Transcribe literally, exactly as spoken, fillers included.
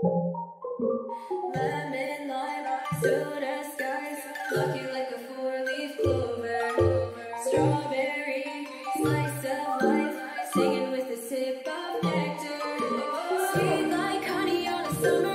The midnight rides through the skies, looking like a four-leaf clover. Strawberry, slice of life, singing with a sip of nectar, sweet like honey on a summer.